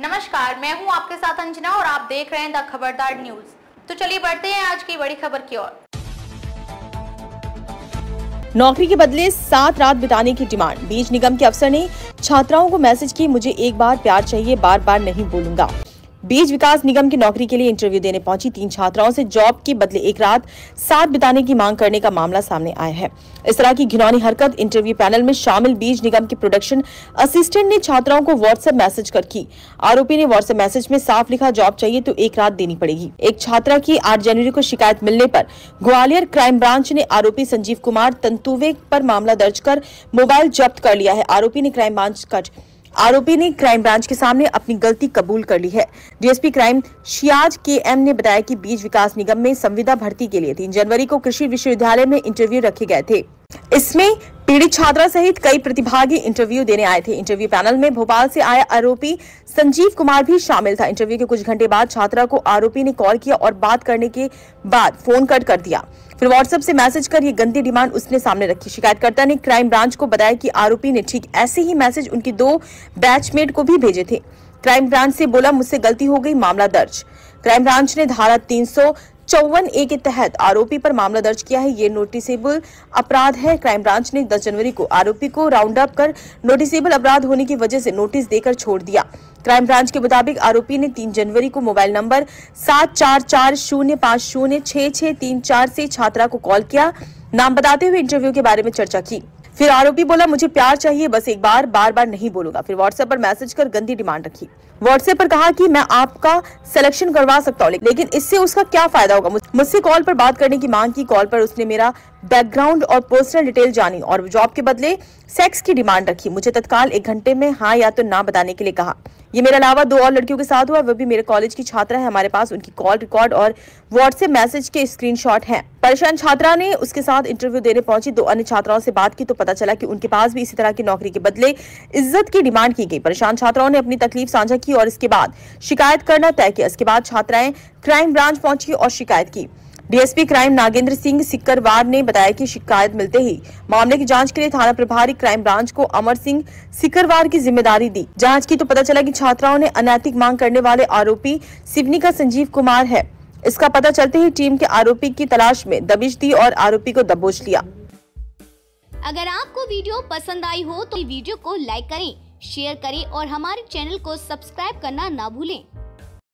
नमस्कार, मैं हूं आपके साथ अंजना और आप देख रहे हैं द खबरदार न्यूज। तो चलिए बढ़ते हैं आज की बड़ी खबर की ओर। नौकरी के बदले 7 रात बिताने की डिमांड। बीज निगम के अफसर ने छात्राओं को मैसेज की, मुझे एक बार प्यार चाहिए, बार बार नहीं बोलूंगा। बीज विकास निगम की नौकरी के लिए इंटरव्यू देने पहुंची 3 छात्राओं से जॉब के बदले 1 रात 7 बिताने की मांग करने का मामला सामने आया है। इस तरह की घिनौनी हरकत इंटरव्यू पैनल में शामिल बीज निगम के प्रोडक्शन असिस्टेंट ने छात्राओं को व्हाट्सएप मैसेज कर की। आरोपी ने व्हाट्सएप मैसेज में साफ लिखा, जॉब चाहिए तो 1 रात देनी पड़ेगी। एक छात्रा की 8 जनवरी को शिकायत मिलने पर ग्वालियर क्राइम ब्रांच ने आरोपी संजीव कुमार तंतूवे पर मामला दर्ज कर मोबाइल जब्त कर लिया है। आरोपी ने क्राइम ब्रांच के सामने अपनी गलती कबूल कर ली है। DSP crime Shiyas K M ने बताया कि बीज विकास निगम में संविदा भर्ती के लिए 3 जनवरी को कृषि विश्वविद्यालय में इंटरव्यू रखे गए थे। इसमें पीड़ित छात्रा सहित कई प्रतिभागी इंटरव्यू देने आए थे। इंटरव्यू पैनल में भोपाल से आया आरोपी संजीव कुमार भी शामिल था। इंटरव्यू के कुछ घंटे बाद छात्रा को आरोपी ने कॉल किया और बात करने के बाद फोन कट कर दिया। फिर व्हाट्सएप से मैसेज कर ये गंदी डिमांड उसने सामने रखी। शिकायतकर्ता ने क्राइम ब्रांच को बताया कि आरोपी ने ठीक ऐसे ही मैसेज उनकी 2 बैचमेट को भी भेजे थे। क्राइम ब्रांच से बोला, मुझसे गलती हो गई, मामला दर्ज। क्राइम ब्रांच ने धारा 354A के तहत आरोपी पर मामला दर्ज किया है। ये नोटिसेबल अपराध है। क्राइम ब्रांच ने 10 जनवरी को आरोपी को राउंड अप कर नोटिसेबल अपराध होने की वजह से नोटिस देकर छोड़ दिया। क्राइम ब्रांच के मुताबिक आरोपी ने 3 जनवरी को मोबाइल नंबर 7440506634 से छात्रा को कॉल किया। नाम बताते हुए इंटरव्यू के बारे में चर्चा की। फिर आरोपी बोला, मुझे प्यार चाहिए, बस एक बार, बार बार नहीं बोलूंगा। फिर व्हाट्सएप पर मैसेज कर गंदी डिमांड रखी। व्हाट्सएप पर कहा कि मैं आपका सिलेक्शन करवा सकता हूँ, लेकिन इससे उसका क्या फायदा होगा। मुझसे कॉल पर बात करने की मांग की। कॉल पर उसने मेरा बैकग्राउंड और पर्सनल डिटेल जानी और जॉब के बदले सेक्स की डिमांड रखी। मुझे तत्काल 1 घंटे में हाँ या तो ना बताने के लिए कहा। ये मेरे अलावा 2 और लड़कियों के साथ हुआ, वह भी मेरे कॉलेज की छात्रा है। हमारे पास उनकी कॉल रिकॉर्ड और व्हाट्सएप मैसेज के स्क्रीनशॉट हैं। परेशान छात्रा ने उसके साथ इंटरव्यू देने पहुंची 2 अन्य छात्राओं से बात की तो पता चला कि उनके पास भी इसी तरह की नौकरी के बदले इज्जत की डिमांड की गई। परेशान छात्राओं ने अपनी तकलीफ साझा की और इसके बाद शिकायत करना तय किया। इसके बाद छात्राएं क्राइम ब्रांच पहुंची और शिकायत की। डीएसपी क्राइम नागेंद्र सिंह सिकरवार ने बताया कि शिकायत मिलते ही मामले की जांच के लिए थाना प्रभारी क्राइम ब्रांच को अमर सिंह सिकरवार की जिम्मेदारी दी। जांच की तो पता चला कि छात्राओं ने अनैतिक मांग करने वाले आरोपी सिवनी का संजीव कुमार है। इसका पता चलते ही टीम के आरोपी की तलाश में दबिश दी और आरोपी को दबोच लिया। अगर आपको वीडियो पसंद आई हो तो वीडियो को लाइक करें, शेयर करें और हमारे चैनल को सब्सक्राइब करना ना भूलें।